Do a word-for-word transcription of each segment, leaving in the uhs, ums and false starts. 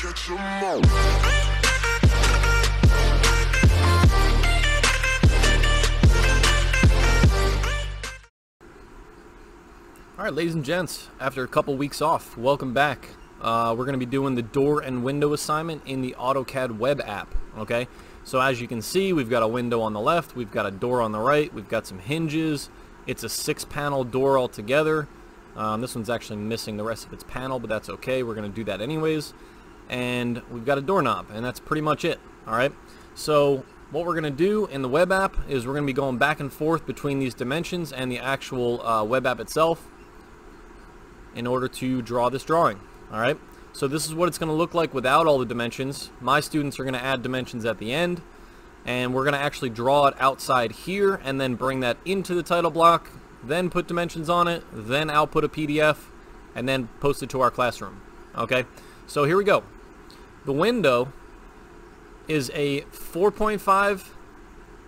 Catch them all. Alright, ladies and gents, after a couple weeks off, welcome back. Uh, we're going to be doing the door and window assignment in the AutoCAD web app. Okay, so as you can see, we've got a window on the left, we've got a door on the right, we've got some hinges. It's a six panel door altogether. Um, this one's actually missing the rest of its panel, but that's okay. We're going to do that anyways. And we've got a doorknob, and that's pretty much it. All right. So what we're going to do in the web app is we're going to be going back and forth between these dimensions and the actual uh, web app itself in order to draw this drawing. All right. So this is what it's going to look like without all the dimensions. My students are going to add dimensions at the end, and we're going to actually draw it outside here and then bring that into the title block, then put dimensions on it, then output a P D F, and then post it to our classroom. Okay, so here we go. The window is a four point five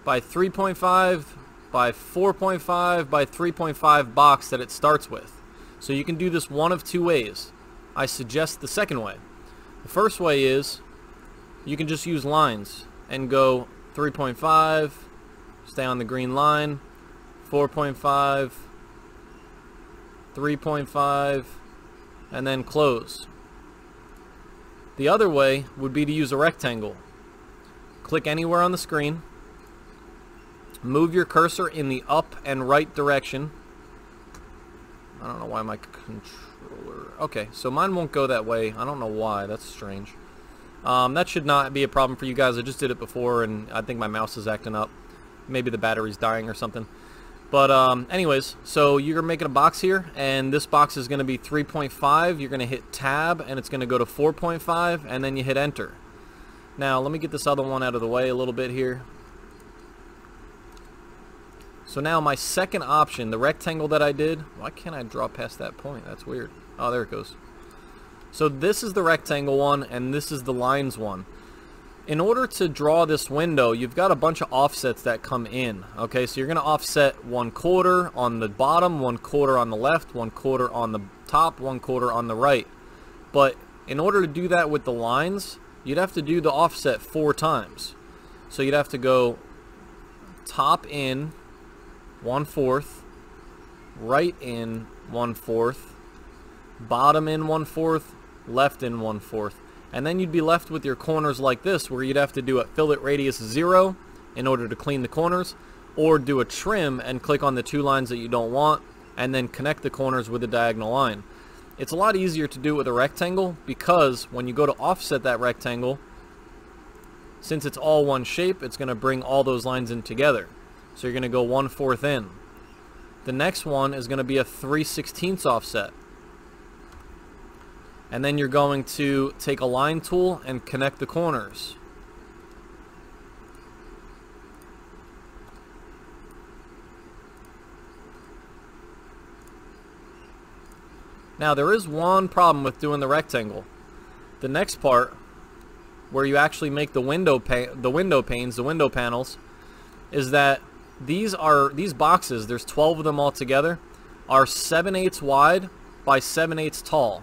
by three point five by four point five by three point five box that it starts with. So you can do this one of two ways. I suggest the second way. The first way is you can just use lines and go three point five, stay on the green line, four point five, three point five, and then close. The other way would be to use a rectangle. Click anywhere on the screen, move your cursor in the up and right direction. I don't know why my controller... Okay, so mine won't go that way. I don't know why. That's strange. Um, that should not be a problem for you guys. I just did it before, and I think my mouse is acting up. Maybe the battery's dying or something. But um, anyways, so you're making a box here, and this box is going to be three point five. You're going to hit tab, and it's going to go to four point five, and then you hit enter. Now, let me get this other one out of the way a little bit here. So now my second option, the rectangle that I did, why can't I draw past that point? That's weird. Oh, there it goes. So this is the rectangle one, and this is the lines one. In order to draw this window, you've got a bunch of offsets that come in. Okay, so you're going to offset one quarter on the bottom, one quarter on the left, one quarter on the top, one quarter on the right. But in order to do that with the lines, you'd have to do the offset four times. So you'd have to go top in one fourth, right in one fourth, bottom in one fourth, left in one fourth. And then you'd be left with your corners like this, where you'd have to do a fillet radius zero in order to clean the corners, or do a trim and click on the two lines that you don't want and then connect the corners with a diagonal line. It's a lot easier to do with a rectangle, because when you go to offset that rectangle, since it's all one shape, it's going to bring all those lines in together. So you're going to go one fourth in. The next one is going to be a three sixteenths offset. And then you're going to take a line tool and connect the corners. Now, there is one problem with doing the rectangle. The next part, where you actually make the window pa the window panes, the window panels, is that these are these boxes, there's twelve of them all together, are seven eighths wide by seven eighths tall.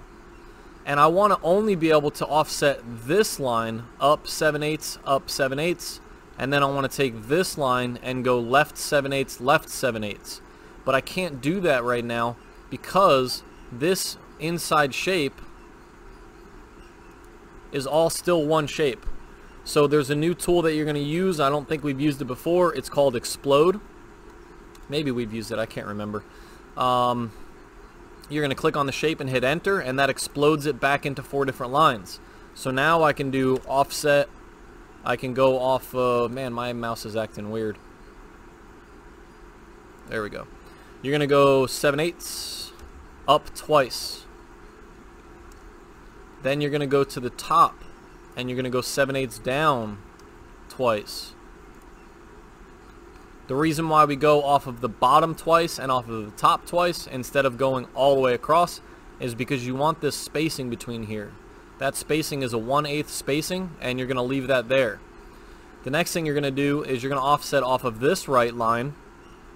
And I want to only be able to offset this line up seven eighths, up seven eighths, and then I want to take this line and go left seven eighths, left seven eighths. But I can't do that right now, because this inside shape is all still one shape. So there's a new tool that you're going to use. I don't think we've used it before. It's called Explode. Maybe we've used it. I can't remember. Um... You're going to click on the shape and hit enter, and that explodes it back into four different lines. So now I can do offset. I can go off of, man, my mouse is acting weird. There we go. You're going to go seven eighths, up twice. Then you're going to go to the top, and you're going to go seven eighths down twice. The reason why we go off of the bottom twice and off of the top twice instead of going all the way across is because you want this spacing between here. That spacing is a one eighth spacing, and you're going to leave that there. The next thing you're going to do is you're going to offset off of this right line,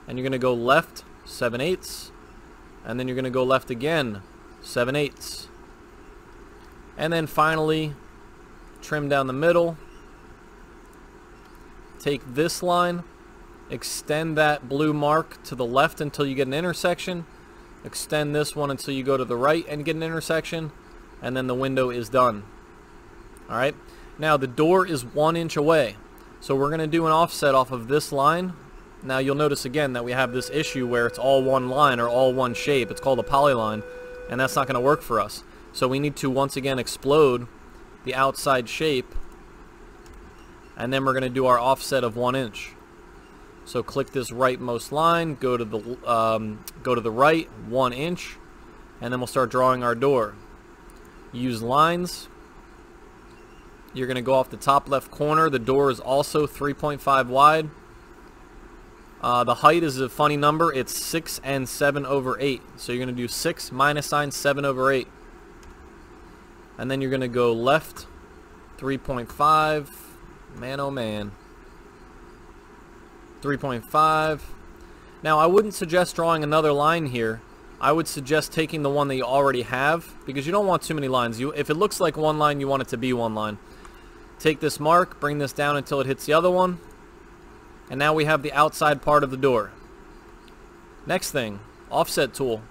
and you're going to go left seven eighths, and then you're going to go left again seven eighths. And then finally, trim down the middle, take this line, extend that blue mark to the left until you get an intersection, extend this one until you go to the right and get an intersection, and then the window is done. All right, now the door is one inch away, so we're going to do an offset off of this line. Now you'll notice again that we have this issue where it's all one line or all one shape. It's called a polyline, and that's not going to work for us. So we need to once again explode the outside shape, and then we're going to do our offset of one inch. So click this rightmost line, go to the um, go to the right one inch, and then we'll start drawing our door. Use lines. You're going to go off the top left corner. The door is also three point five wide. Uh, the height is a funny number. It's six and seven over eight. So you're going to do six minus sign seven over eight, and then you're going to go left three point five. Man, oh man. three point five. Now I wouldn't suggest drawing another line here. I would suggest taking the one that you already have, because you don't want too many lines. You, if it looks like one line, you want it to be one line. Take this mark, bring this down until it hits the other one, and now we have the outside part of the door. Next thing, offset tool.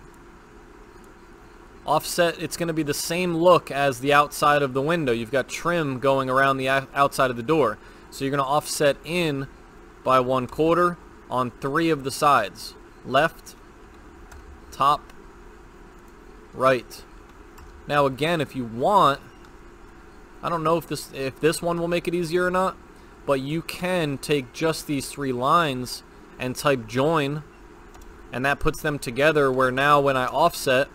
Offset, it's going to be the same look as the outside of the window. You've got trim going around the outside of the door, so you're going to offset in by one quarter on three of the sides. Left, top, right. Now again, if you want, I don't know if this if this one will make it easier or not, but you can take just these three lines and type join, and that puts them together, where now when I offset,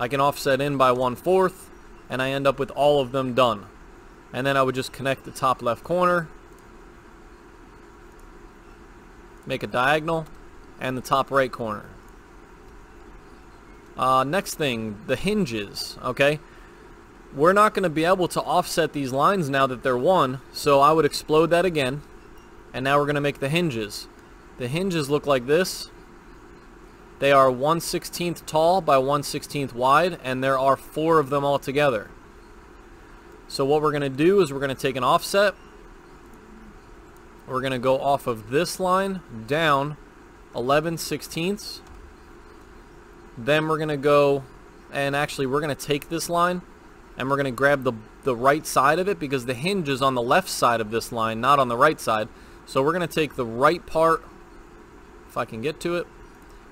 I can offset in by one fourth, and I end up with all of them done. And then I would just connect the top left corner, make a diagonal, and the top right corner. Uh, next thing, the hinges. Okay, we're not going to be able to offset these lines now that they're one, so I would explode that again, and now we're going to make the hinges. The hinges look like this. They are one sixteenth tall by one sixteenth wide, and there are four of them all together. So what we're going to do is we're going to take an offset. We're going to go off of this line down eleven sixteenths. Then we're going to go, and actually we're going to take this line and we're going to grab the, the right side of it, because the hinge is on the left side of this line, not on the right side. So we're going to take the right part, if I can get to it,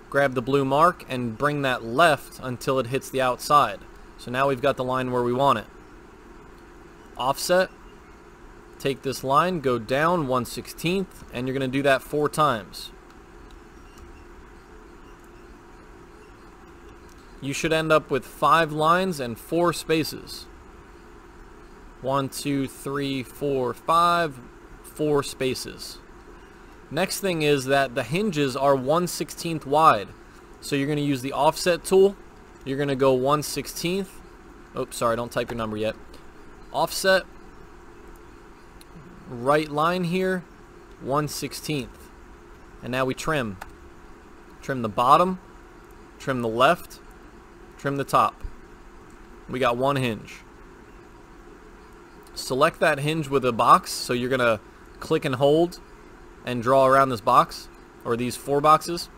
grab the blue mark and bring that left until it hits the outside. So now we've got the line where we want it. Offset. Take this line, go down one sixteenth, and you're going to do that four times. You should end up with five lines and four spaces. One, two, three, four, five, four spaces. Next thing is that the hinges are one sixteenth wide. So you're going to use the offset tool. You're going to go one sixteenth. Oops, sorry, don't type your number yet. Offset. Right line here, one sixteenth, and now we trim trim the bottom, trim the left, trim the top. We got one hinge. Select that hinge with a box, so you're gonna click and hold and draw around this box, or these four boxes.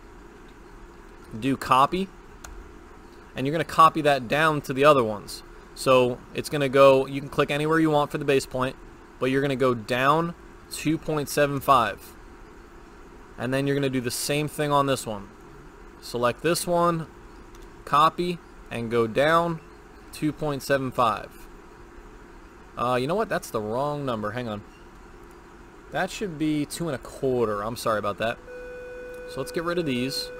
Do copy, and you're gonna copy that down to the other ones, so it's gonna go, you can click anywhere you want for the base point, but you're going to go down two point seven five, and then you're going to do the same thing on this one. Select this one, copy, and go down two point seven five. Uh, you know what, that's the wrong number, hang on, that should be two and a quarter. I'm sorry about that. So let's get rid of these.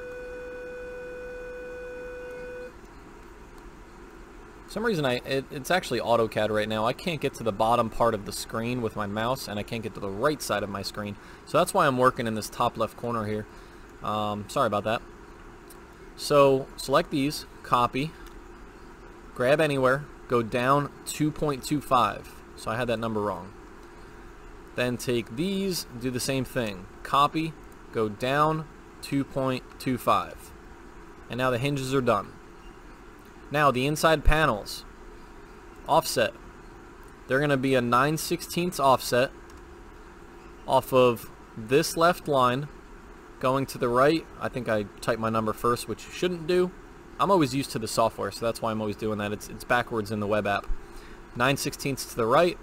For some reason, I it, it's actually AutoCAD right now. I can't get to the bottom part of the screen with my mouse, and I can't get to the right side of my screen. So that's why I'm working in this top left corner here. Um, sorry about that. So select these, copy, grab anywhere, go down two point two five. So I had that number wrong. Then take these, do the same thing, copy, go down two point two five. And now the hinges are done. Now the inside panels. Offset. They're going to be a nine sixteenths offset off of this left line going to the right. I think I typed my number first, which you shouldn't do. I'm always used to the software, so that's why I'm always doing that. It's, it's backwards in the web app. nine sixteenths to the right.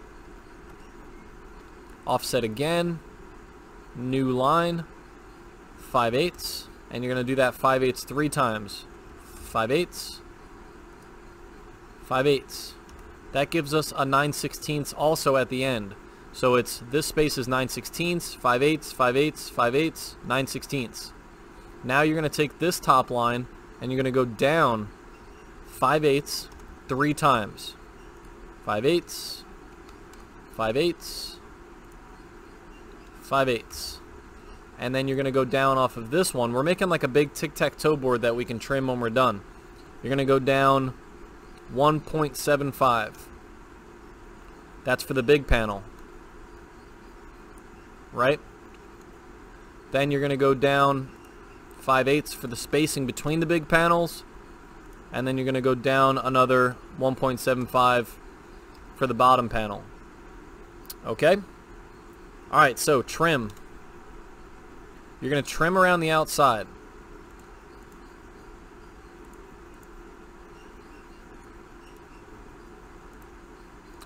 Offset again. New line. five eighths. And you're going to do that five eighths three times. five eighths. five eighths. That gives us a nine sixteenths also at the end. So it's, this space is nine sixteenths, five eighths, five eighths, five eighths, nine sixteenths. Now you're going to take this top line and you're going to go down five eighths three times. five eighths, five eighths, five eighths. And then you're going to go down off of this one. We're making like a big tic-tac-toe board that we can trim when we're done. You're going to go down one point seven five. That's for the big panel, right? Then you're going to go down five eighths for the spacing between the big panels, and then you're going to go down another one point seven five for the bottom panel. Okay? Alright, so trim. You're going to trim around the outside.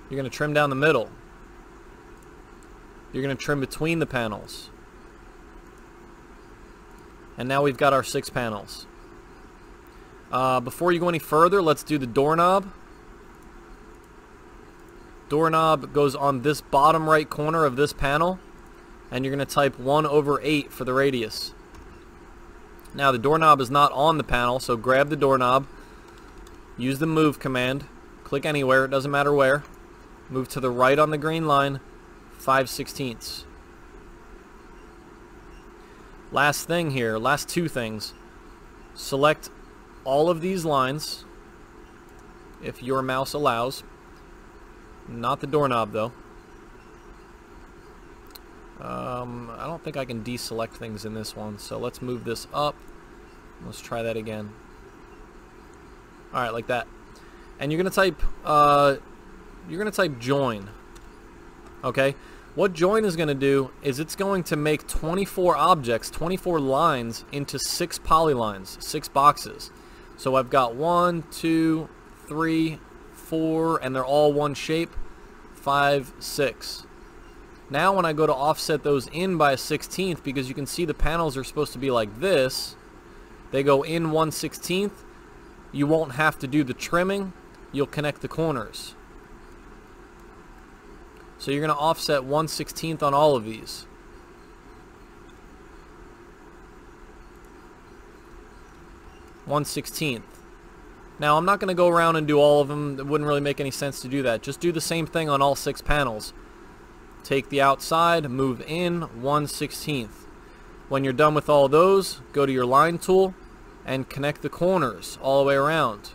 You're going to trim down the middle. You're going to trim between the panels. And now we've got our six panels. Uh, before you go any further, let's do the doorknob. Doorknob goes on this bottom right corner of this panel. And you're going to type one over eight for the radius. Now the doorknob is not on the panel, so grab the doorknob. Use the move command. Click anywhere, it doesn't matter where. Move to the right on the green line, five sixteenths. Last thing here, last two things. Select all of these lines, if your mouse allows. Not the doorknob, though. Um, I don't think I can deselect things in this one, so let's move this up. Let's try that again. Alright, like that. And you're going to type... Uh, you're going to type join. Okay, what join is going to do is it's going to make twenty-four objects, twenty-four lines into six polylines, six boxes. So I've got one, two, three, four, and they're all one shape, five, six. Now when I go to offset those in by a sixteenth, because you can see the panels are supposed to be like this, they go in one sixteenth. You won't have to do the trimming, you'll connect the corners. So you're going to offset one sixteenth on all of these. one sixteenth. Now I'm not going to go around and do all of them. It wouldn't really make any sense to do that. Just do the same thing on all six panels. Take the outside, move in, one sixteenth. When you're done with all those, go to your line tool and connect the corners all the way around.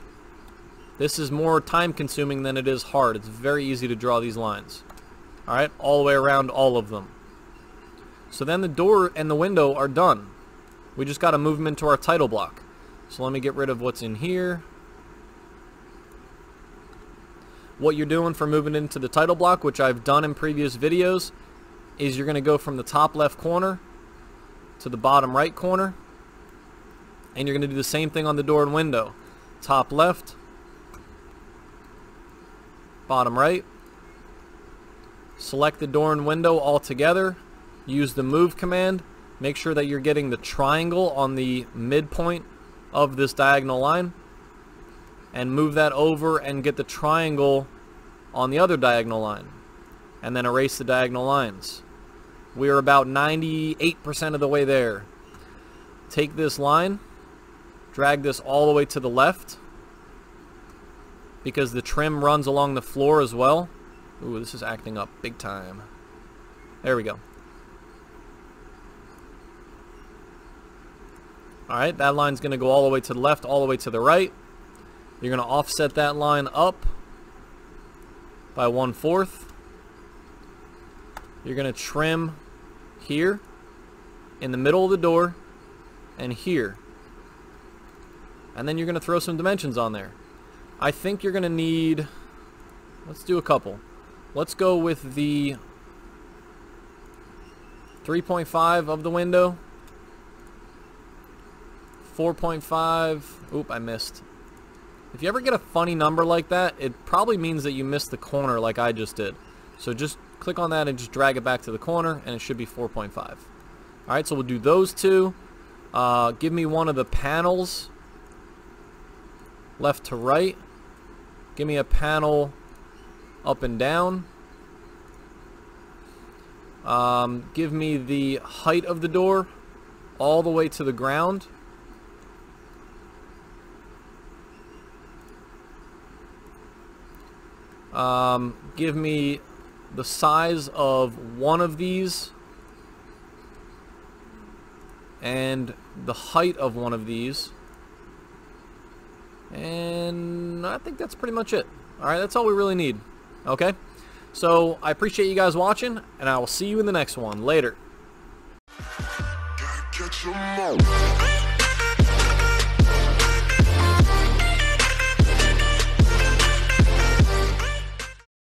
This is more time consuming than it is hard. It's very easy to draw these lines. Alright, all the way around all of them. So then the door and the window are done. We just got to move them into our title block. So let me get rid of what's in here. What you're doing for moving into the title block, which I've done in previous videos, is you're going to go from the top left corner to the bottom right corner. And you're going to do the same thing on the door and window. Top left, bottom right. Select the door and window all together. Use the move command. Make sure that you're getting the triangle on the midpoint of this diagonal line. And move that over and get the triangle on the other diagonal line. And then erase the diagonal lines. We are about ninety-eight percent of the way there. Take this line. Drag this all the way to the left. Because the trim runs along the floor as well. Ooh, this is acting up big time. There we go. Alright, that line's going to go all the way to the left, all the way to the right. You're going to offset that line up by one fourth. You're going to trim here, in the middle of the door, and here. And then you're going to throw some dimensions on there. I think you're going to need... Let's do a couple. Let's go with the three point five of the window. four point five. Oop, I missed. If you ever get a funny number like that, it probably means that you missed the corner like I just did. So just click on that and just drag it back to the corner, and it should be four point five. All right, so we'll do those two. Uh, give me one of the panels, left to right. Give me a panel up and down. Um, give me the height of the door all the way to the ground. Um, give me the size of one of these and the height of one of these, and I think that's pretty much it. Alright, that's all we really need. Okay, so I appreciate you guys watching, and I will see you in the next one. Later.